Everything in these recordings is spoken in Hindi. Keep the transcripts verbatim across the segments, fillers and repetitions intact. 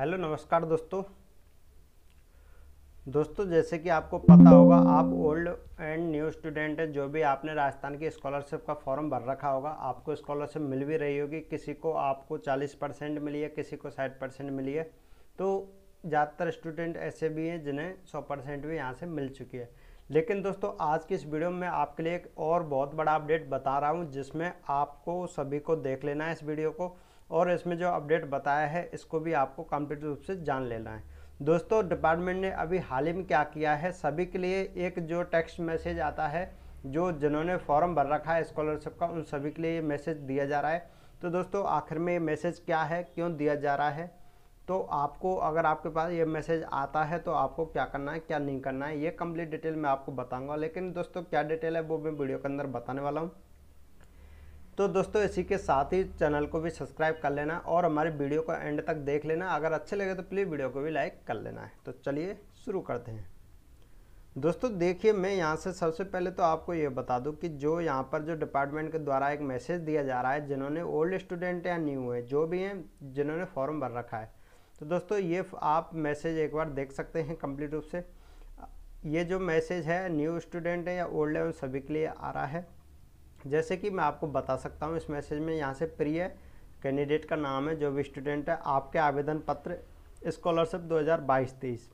हेलो नमस्कार दोस्तों दोस्तों जैसे कि आपको पता होगा, आप ओल्ड एंड न्यू स्टूडेंट हैं। जो भी आपने राजस्थान की स्कॉलरशिप का फॉर्म भर रखा होगा, आपको स्कॉलरशिप मिल भी रही होगी। किसी को आपको चालीस परसेंट मिली है, किसी को साठ परसेंट मिली है। तो ज़्यादातर स्टूडेंट ऐसे भी हैं जिन्हें सौ परसेंट भी यहाँ से मिल चुकी है। लेकिन दोस्तों आज की इस वीडियो में आपके लिए एक और बहुत बड़ा अपडेट बता रहा हूँ, जिसमें आपको सभी को देख लेना है इस वीडियो को, और इसमें जो अपडेट बताया है इसको भी आपको कंप्लीट रूप से जान लेना है। दोस्तों डिपार्टमेंट ने अभी हाल ही में क्या किया है, सभी के लिए एक जो टेक्स्ट मैसेज आता है, जो जिन्होंने फॉर्म भर रखा है स्कॉलरशिप का, उन सभी के लिए ये मैसेज दिया जा रहा है। तो दोस्तों आखिर में ये मैसेज क्या है, क्यों दिया जा रहा है, तो आपको अगर आपके पास ये मैसेज आता है तो आपको क्या करना है क्या नहीं करना है, ये कंप्लीट डिटेल मैं आपको बताऊँगा। लेकिन दोस्तों क्या डिटेल है वो मैं वीडियो के अंदर बताने वाला हूँ। तो दोस्तों इसी के साथ ही चैनल को भी सब्सक्राइब कर लेना और हमारे वीडियो को एंड तक देख लेना। अगर अच्छे लगे तो प्लीज़ वीडियो को भी लाइक कर लेना है। तो चलिए शुरू करते हैं। दोस्तों देखिए, मैं यहाँ से सबसे पहले तो आपको ये बता दूँ कि जो यहाँ पर जो डिपार्टमेंट के द्वारा एक मैसेज दिया जा रहा है, जिन्होंने ओल्ड स्टूडेंट या न्यू है, जो भी हैं जिन्होंने फॉर्म भर रखा है, तो दोस्तों ये आप मैसेज एक बार देख सकते हैं कम्प्लीट रूप से। ये जो मैसेज है न्यू स्टूडेंट है या ओल्ड है, उन सभी के लिए आ रहा है। जैसे कि मैं आपको बता सकता हूँ इस मैसेज में, यहाँ से प्रिय कैंडिडेट का नाम है, जो भी स्टूडेंट है, आपके आवेदन पत्र स्कॉलरशिप दो हज़ार बाईस तेईस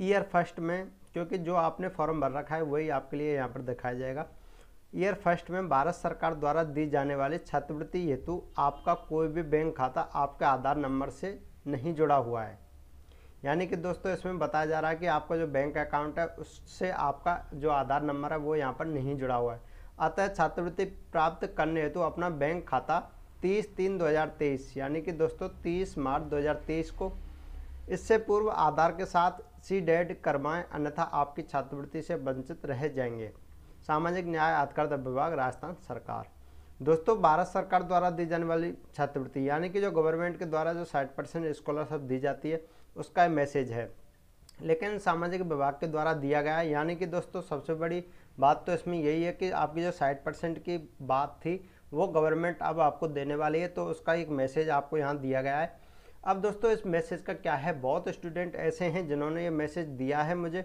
ईयर फर्स्ट में, क्योंकि जो आपने फॉर्म भर रखा है वही आपके लिए यहाँ पर दिखाया जाएगा। ईयर फर्स्ट में भारत सरकार द्वारा दी जाने वाली छात्रवृत्ति हेतु आपका कोई भी बैंक खाता आपके आधार नंबर से नहीं जुड़ा हुआ है। यानी कि दोस्तों इसमें बताया जा रहा है कि आपका जो बैंक अकाउंट है उससे आपका जो आधार नंबर है वो यहाँ पर नहीं जुड़ा हुआ है। अतः छात्रवृत्ति प्राप्त करने हेतु तो अपना बैंक खाता तीस तीन दो हज़ार तेईस यानी कि दोस्तों तीस मार्च दो हज़ार तेईस को इससे पूर्व आधार के साथ सी डेड करवाएँ, अन्यथा आपकी छात्रवृत्ति से वंचित रह जाएंगे। सामाजिक न्याय अधिकारिता विभाग राजस्थान सरकार। दोस्तों भारत सरकार द्वारा दी जाने वाली छात्रवृत्ति यानी कि जो गवर्नमेंट के द्वारा जो साठ परसेंट स्कॉलरशिप दी जाती है उसका मैसेज है, लेकिन सामाजिक विभाग के द्वारा दिया गया है। यानी कि दोस्तों सबसे बड़ी बात तो इसमें यही है कि आपकी जो साठ परसेंट की बात थी वो गवर्नमेंट अब आपको देने वाली है, तो उसका एक मैसेज आपको यहाँ दिया गया है। अब दोस्तों इस मैसेज का क्या है, बहुत स्टूडेंट ऐसे हैं जिन्होंने ये मैसेज दिया है मुझे,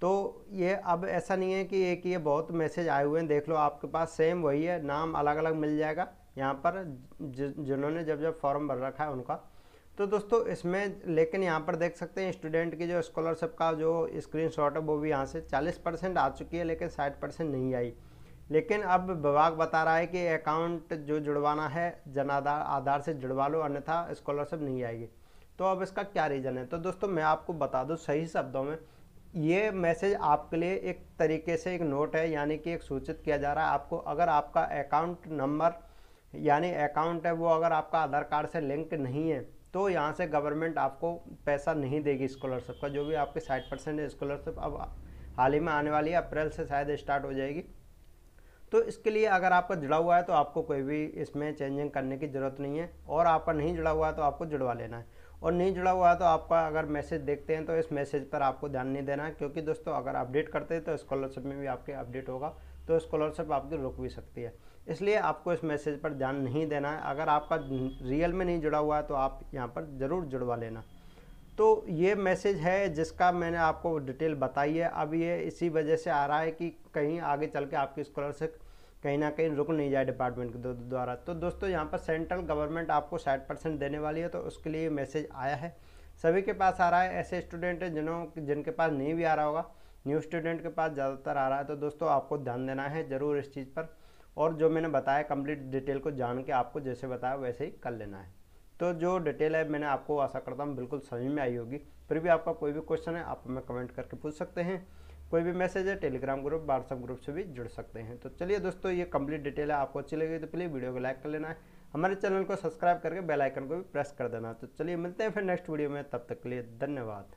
तो ये अब ऐसा नहीं है कि एक ये बहुत मैसेज आए हुए हैं, देख लो आपके पास सेम वही है, नाम अलग अलग मिल जाएगा यहाँ पर जिन्होंने जब जब फॉर्म भर रखा है उनका। तो दोस्तों इसमें लेकिन यहाँ पर देख सकते हैं स्टूडेंट की जो स्कॉलरशिप का जो स्क्रीनशॉट है वो भी यहाँ से चालीस परसेंट आ चुकी है, लेकिन साठ परसेंट नहीं आई। लेकिन अब विभाग बता रहा है कि अकाउंट जो जुड़वाना है जनाधार आधार से जुड़वा लो, अन्यथा स्कॉलरशिप नहीं आएगी। तो अब इसका क्या रीज़न है, तो दोस्तों मैं आपको बता दूँ सही शब्दों में, ये मैसेज आपके लिए एक तरीके से एक नोट है, यानी कि एक सूचित किया जा रहा है आपको। अगर आपका अकाउंट नंबर यानी अकाउंट है वो अगर आपका आधार कार्ड से लिंक नहीं है तो यहाँ से गवर्नमेंट आपको पैसा नहीं देगी स्कॉलरशिप का। जो भी आपके साठ परसेंट स्कॉलरशिप अब हाल ही में आने वाली है, अप्रैल से शायद स्टार्ट हो जाएगी, तो इसके लिए अगर आपका जुड़ा हुआ है तो आपको कोई भी इसमें चेंजिंग करने की ज़रूरत नहीं है, और आपका नहीं जुड़ा हुआ है तो आपको जुड़वा लेना है। और नहीं जुड़ा हुआ है तो आपका अगर मैसेज देखते हैं तो इस मैसेज पर आपको ध्यान नहीं देना है, क्योंकि दोस्तों अगर अपडेट करते हैं तो स्कॉलरशिप में भी आपके अपडेट होगा, तो स्कॉलरशिप आपकी रुक भी सकती है। इसलिए आपको इस मैसेज पर ध्यान नहीं देना है। अगर आपका रियल में नहीं जुड़ा हुआ है तो आप यहाँ पर ज़रूर जुड़वा लेना। तो ये मैसेज है जिसका मैंने आपको डिटेल बताई है। अब ये इसी वजह से आ रहा है कि कहीं आगे चल के आपकी स्कॉलरशिप कहीं ना कहीं रुक नहीं जाए डिपार्टमेंट के द्वारा। तो दोस्तों यहाँ पर सेंट्रल गवर्नमेंट आपको साठ परसेंट देने वाली है, तो उसके लिए मैसेज आया है। सभी के पास आ रहा है, ऐसे स्टूडेंट हैं जिन्हों जिनके पास नहीं भी आ रहा होगा, न्यू स्टूडेंट के पास ज़्यादातर आ रहा है। तो दोस्तों आपको ध्यान देना है ज़रूर इस चीज़ पर, और जो मैंने बताया कंप्लीट डिटेल को जान के आपको जैसे बताया वैसे ही कर लेना है। तो जो डिटेल है मैंने आपको आशा करता हूँ बिल्कुल समझ में आई होगी। फिर भी आपका कोई भी क्वेश्चन है आप हमें कमेंट करके पूछ सकते हैं, कोई भी मैसेज है टेलीग्राम ग्रुप व्हाट्सअप ग्रुप से भी जुड़ सकते हैं। तो चलिए दोस्तों ये कंप्लीट डिटेल है, आपको अच्छी लगेगी तो प्लीज़ वीडियो को लाइक कर लेना है, हमारे चैनल को सब्सक्राइब करके बेल आइकन को भी प्रेस कर देना। तो चलिए मिलते हैं फिर नेक्स्ट वीडियो में, तब तक के लिए धन्यवाद।